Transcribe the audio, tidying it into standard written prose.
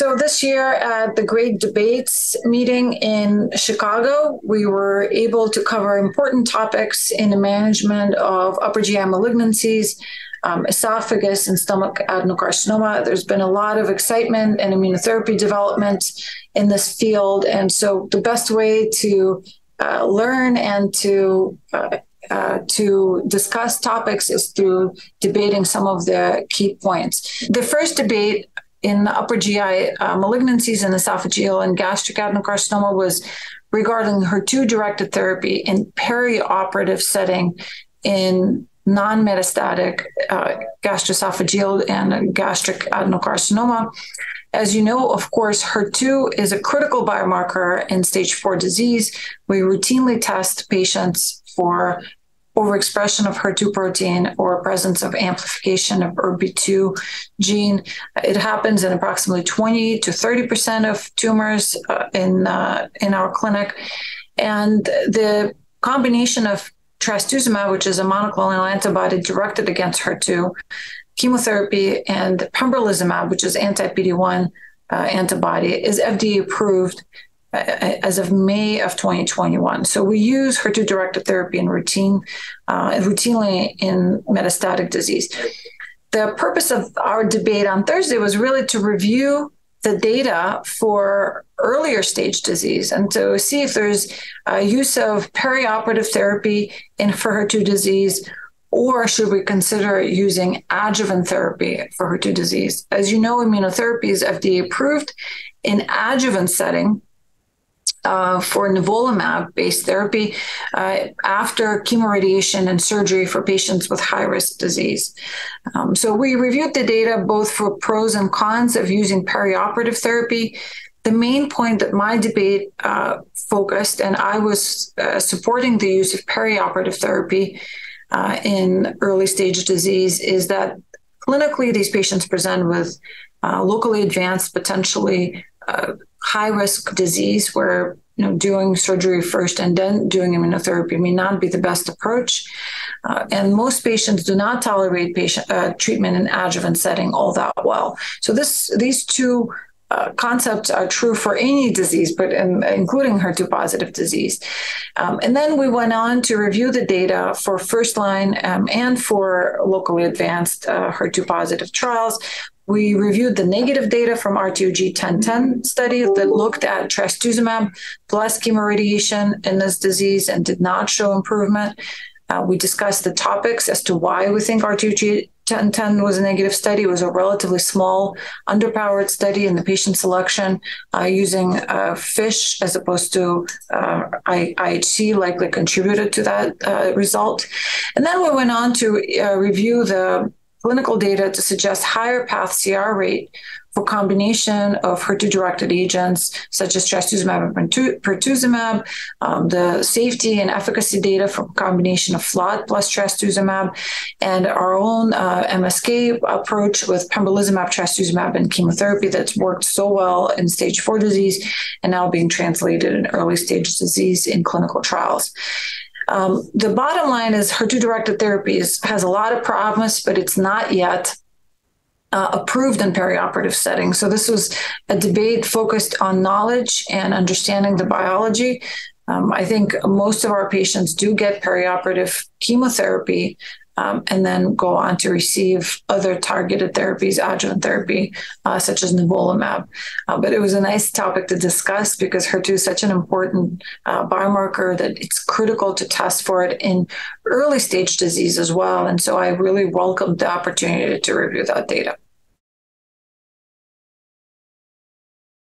So this year at the Great Debates meeting in Chicago, we were able to cover important topics in the management of upper GI malignancies, esophagus and stomach adenocarcinoma. There's been a lot of excitement and immunotherapy development in this field. And so the best way to learn and to discuss topics is through debating some of the key points. The first debate in the upper GI malignancies and esophageal and gastric adenocarcinoma was regarding HER2-directed therapy in perioperative setting in non-metastatic gastroesophageal and gastric adenocarcinoma. As you know, of course, HER2 is a critical biomarker in stage 4 disease. We routinely test patients for overexpression of HER2 protein or presence of amplification of ERBB2 gene. It happens in approximately 20 to 30% of tumors in our clinic. And the combination of trastuzumab, which is a monoclonal antibody directed against HER2, chemotherapy, and pembrolizumab, which is anti-PD-1 antibody, is FDA approved as of May of 2021. So we use HER2-directed therapy in routinely in metastatic disease. The purpose of our debate on Thursday was really to review the data for earlier stage disease and to see if there's use of perioperative therapy for HER2 disease, or should we consider using adjuvant therapy for HER2 disease. As you know, immunotherapy is FDA approved in adjuvant setting for nivolumab-based therapy after chemoradiation and surgery for patients with high-risk disease. So we reviewed the data both for pros and cons of using perioperative therapy. The main point that my debate focused, and I was supporting the use of perioperative therapy in early-stage disease, is that clinically these patients present with locally advanced, potentially high-risk disease where doing surgery first and then doing immunotherapy may not be the best approach. And most patients do not tolerate treatment in adjuvant setting all that well. So these two concepts are true for any disease, but including HER2-positive disease. And then we went on to review the data for first-line and for locally advanced HER2-positive trials. We reviewed the negative data from RTOG-1010 study that looked at trastuzumab plus chemoradiation in this disease and did not show improvement. We discussed the topics as to why we think RTOG-1010 was a negative study. It was a relatively small, underpowered study in the patient selection using FISH as opposed to IHC likely contributed to that result. And then we went on to review the clinical data to suggest higher path CR rate for combination of HER2-directed agents such as trastuzumab and pertuzumab, the safety and efficacy data from combination of FLOT plus trastuzumab, and our own MSK approach with pembrolizumab, trastuzumab, and chemotherapy that's worked so well in stage 4 disease and now being translated in early stage disease in clinical trials. The bottom line is HER2-directed therapies has a lot of promise, but it's not yet approved in perioperative settings. So this was a debate focused on knowledge and understanding the biology. I think most of our patients do get perioperative chemotherapy and then go on to receive other targeted therapies, adjuvant therapy, such as nivolumab. But it was a nice topic to discuss because HER2 is such an important biomarker that it's critical to test for it in early stage disease as well. And so I really welcomed the opportunity to review that data.